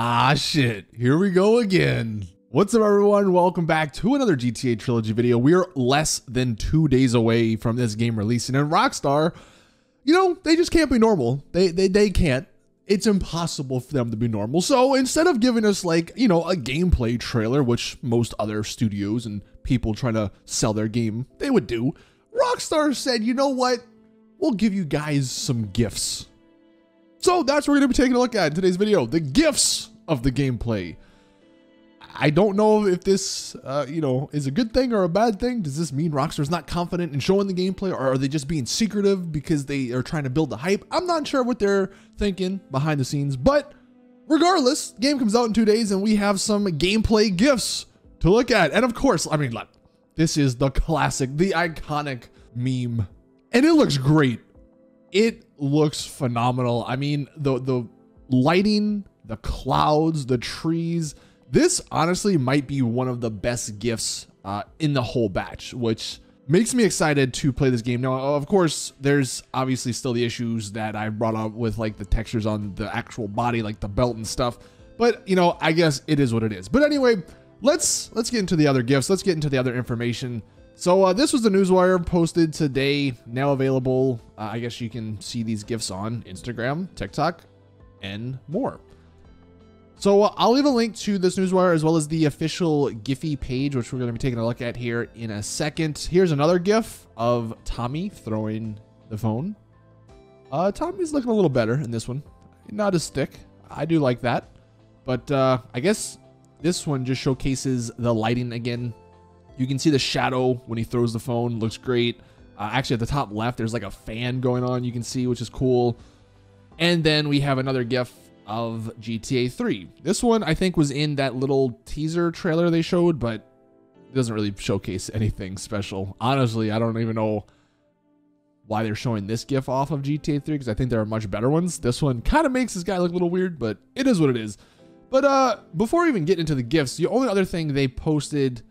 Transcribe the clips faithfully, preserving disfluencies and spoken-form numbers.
Ah, shit. Here we go again. What's up, everyone? Welcome back to another G T A Trilogy video. We are less than two days away from this game releasing, and Rockstar, you know, they just can't be normal. They, they, they can't. It's impossible for them to be normal. So instead of giving us, like, you know, a gameplay trailer, which most other studios and people trying to sell their game, they would do, Rockstar said, you know what? We'll give you guys some gifts. So that's what we're going to be taking a look at in today's video, the gifts of the gameplay. I don't know if this, uh, you know, is a good thing or a bad thing. Does this mean Rockstar's not confident in showing the gameplay, or are they just being secretive because they are trying to build the hype? I'm not sure what they're thinking behind the scenes, but regardless, the game comes out in two days and we have some gameplay gifts to look at. And of course, I mean, look, this is the classic, the iconic meme, and it looks great. It looks phenomenal. I mean, the the lighting, the clouds, the trees. This honestly might be one of the best gifts uh, in the whole batch, which makes me excited to play this game. Now, of course, there's obviously still the issues that I brought up with, like, the textures on the actual body, like the belt and stuff. But, you know, I guess it is what it is. But anyway, let's let's get into the other gifts. Let's get into the other information. So uh, this was the Newswire posted today, now available. Uh, I guess you can see these gifts on Instagram, TikTok, and more. So uh, I'll leave a link to this Newswire as well as the official Giphy page, which we're going to be taking a look at here in a second. Here's another gif of Tommy throwing the phone. Uh, Tommy's looking a little better in this one. Not as thick. I do like that. But uh, I guess this one just showcases the lighting again. You can see the shadow when he throws the phone. Looks great. Uh, actually, at the top left, there's like a fan going on you can see, which is cool. And then we have another gif of G T A three. This one, I think, was in that little teaser trailer they showed, but it doesn't really showcase anything special. Honestly, I don't even know why they're showing this gif off of G T A three, because I think there are much better ones. This one kind of makes this guy look a little weird, but it is what it is. But uh, before we even get into the gifts, the only other thing they posted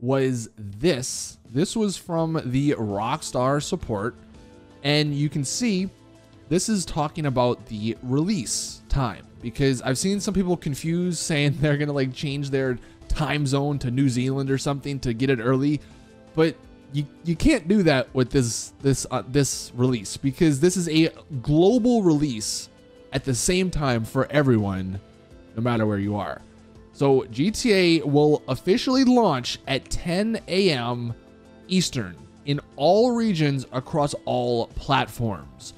was this. This was from the Rockstar support, and you can see this is talking about the release time, because I've seen some people confused, saying they're gonna like change their time zone to New Zealand or something to get it early, but you you can't do that with this this uh, this release, because this is a global release at the same time for everyone, no matter where you are. So G T A will officially launch at ten A M Eastern in all regions across all platforms.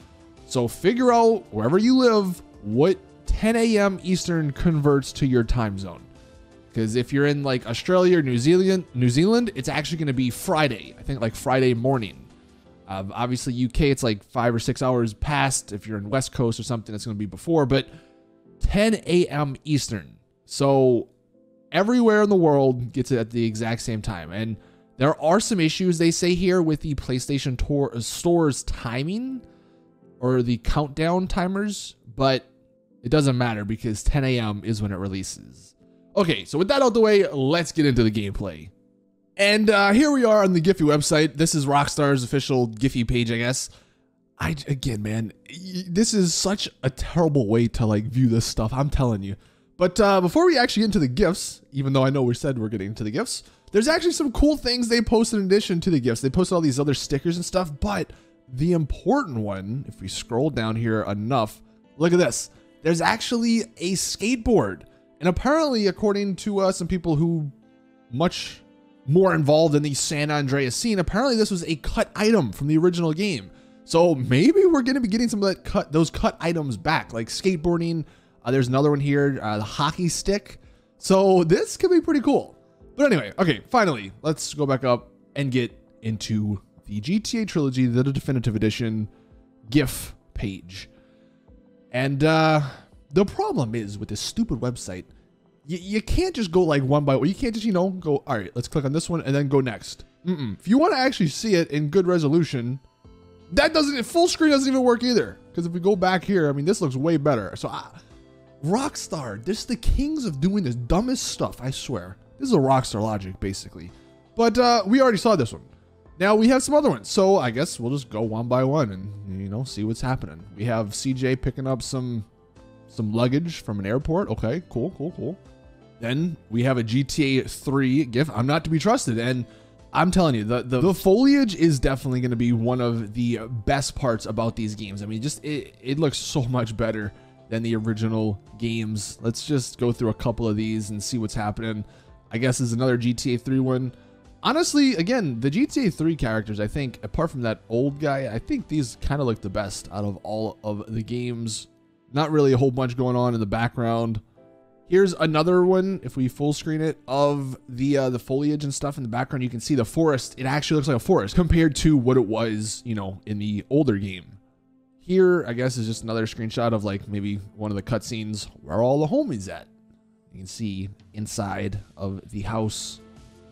So figure out wherever you live what ten A M Eastern converts to your time zone. Because if you're in like Australia or New Zealand, New Zealand, it's actually going to be Friday. I think like Friday morning. Uh, obviously U K, it's like five or six hours past. If you're in West Coast or something, it's going to be before. But ten A M Eastern. So everywhere in the world gets it at the exact same time. And there are some issues, they say here, with the PlayStation tour, uh, store's timing or the countdown timers, but it doesn't matter because ten A M is when it releases. Okay, so with that out the way, let's get into the gameplay. And uh, here we are on the Giphy website. This is Rockstar's official Giphy page, I guess. I, again, man, this is such a terrible way to like view this stuff, I'm telling you. But uh, before we actually get into the gifts, even though I know we said we're getting into the gifts, there's actually some cool things they posted in addition to the gifts. They posted all these other stickers and stuff, but the important one, if we scroll down here enough, look at this. There's actually a skateboard. And apparently, according to uh, some people who much more involved in the San Andreas scene, apparently this was a cut item from the original game. So maybe we're going to be getting some of that cut, those cut items back, like skateboarding. Uh, there's another one here, uh, the hockey stick. So this could be pretty cool. But anyway, okay, finally, let's go back up and get into the G T A Trilogy, the Definitive Edition GIF page. And uh, the problem is with this stupid website, you, you can't just go like one by one. You can't just, you know, go, all right, let's click on this one and then go next. Mm-mm. If you want to actually see it in good resolution, that doesn't, full screen doesn't even work either. Because if we go back here, I mean, this looks way better. So I... Rockstar, this is the kings of doing this dumbest stuff, I swear. This is a Rockstar logic, basically. But uh, we already saw this one. Now we have some other ones, so I guess we'll just go one by one and, you know, see what's happening. We have C J picking up some some luggage from an airport. Okay, cool, cool, cool. Then we have a G T A three GIF. I'm not to be trusted. And I'm telling you, the, the, the foliage is definitely going to be one of the best parts about these games. I mean, just it, it looks so much better than the original games. Let's just go through a couple of these and see what's happening. I guess is another G T A three one. Honestly, again, the G T A three characters, I think, apart from that old guy, I think these kind of look the best out of all of the games. Not really a whole bunch going on in the background. Here's another one, if we full screen it, of the uh, the foliage and stuff in the background. You can see the forest. It actually looks like a forest compared to what it was, you know, in the older game. Here, I guess, is just another screenshot of, like, maybe one of the cutscenes where all the homies at. You can see inside of the house.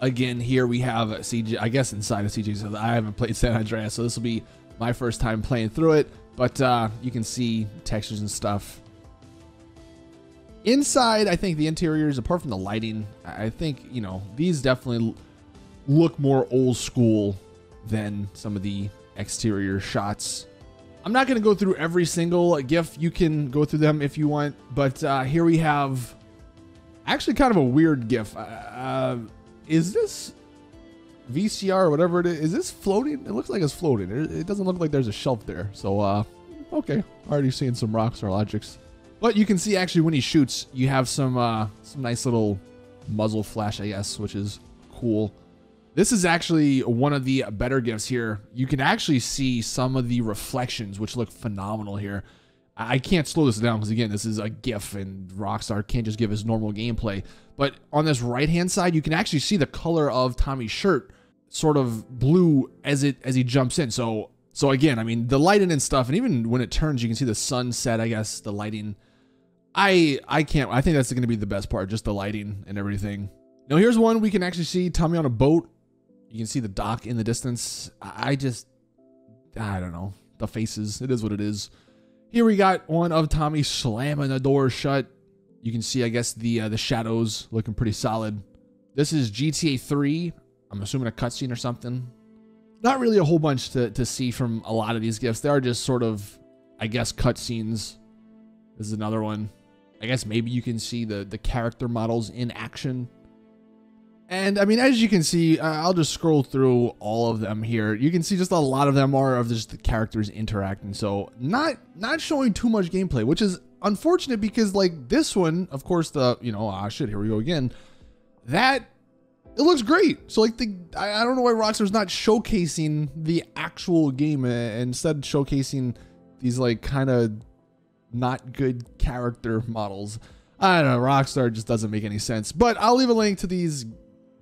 Again, here we have a C G, I guess inside of C J. So I haven't played San Andreas, so this will be my first time playing through it. But uh, you can see textures and stuff. Inside, I think the interiors, apart from the lighting, I think, you know, these definitely look more old school than some of the exterior shots. I'm not going to go through every single GIF. You can go through them if you want. But uh, here we have actually kind of a weird GIF. Uh, is this V C R or whatever it is? Is this floating? It looks like it's floating. It doesn't look like there's a shelf there. So, uh, okay. Already seeing some rocks or logics. But you can see actually when he shoots, you have some uh, some nice little muzzle flash, I guess, which is cool. This is actually one of the better GIFs here. You can actually see some of the reflections, which look phenomenal here. I can't slow this down because, again, this is a GIF, and Rockstar can't just give us normal gameplay. But on this right-hand side, you can actually see the color of Tommy's shirt sort of blue as it as he jumps in. So, so again, I mean, the lighting and stuff, and even when it turns, you can see the sunset, I guess, the lighting. I I can't. I think that's going to be the best part, just the lighting and everything. Now here's one we can actually see Tommy on a boat. You can see the dock in the distance. I just, I don't know, the faces. It is what it is. Here we got one of Tommy slamming the door shut. You can see, I guess, the uh, the shadows looking pretty solid. This is G T A three. I'm assuming a cutscene or something. Not really a whole bunch to to see from a lot of these GIFs. They are just sort of, I guess, cutscenes. This is another one. I guess maybe you can see the, the character models in action. And I mean, as you can see, I'll just scroll through all of them here. You can see just a lot of them are of just the characters interacting. So not not showing too much gameplay, which is unfortunate because like this one, of course, the, you know, ah, shit, here we go again. That, it looks great. So like the, I, I don't know why Rockstar's not showcasing the actual game and instead showcasing these like kind of not good character models. I don't know, Rockstar just doesn't make any sense. But I'll leave a link to these,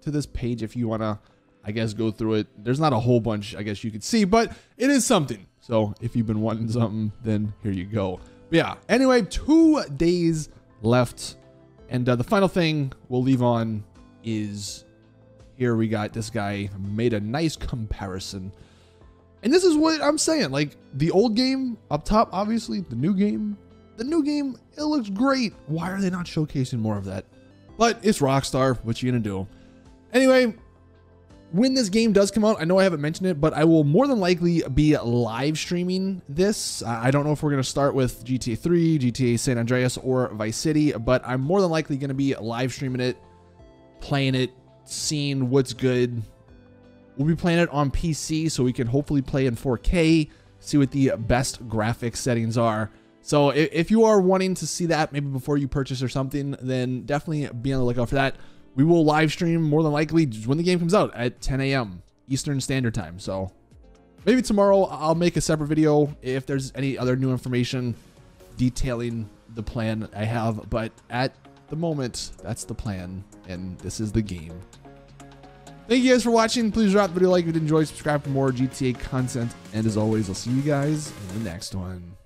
to this page if you want to, I guess, go through it. There's not a whole bunch, I guess, you could see, but it is something. So if you've been wanting something, then here you go. But yeah, anyway, two days left. And uh, the final thing we'll leave on is here we got this guy made a nice comparison. And this is what I'm saying. Like, the old game up top, obviously, the new game. The new game, it looks great. Why are they not showcasing more of that? But it's Rockstar. What you gonna do? Anyway, when this game does come out, I know I haven't mentioned it, but I will more than likely be live streaming this. I don't know if we're gonna start with G T A three, G T A San Andreas, or Vice City, but I'm more than likely gonna be live streaming it, playing it, seeing what's good. We'll be playing it on P C, so we can hopefully play in four K, see what the best graphics settings are. So if you are wanting to see that maybe before you purchase or something, then definitely be on the lookout for that. We will live stream more than likely when the game comes out at ten A M Eastern Standard Time. So maybe tomorrow I'll make a separate video if there's any other new information detailing the plan I have. But at the moment, that's the plan, and this is the game. Thank you guys for watching. Please drop the video like if you enjoyed, subscribe for more G T A content, and as always, I'll see you guys in the next one.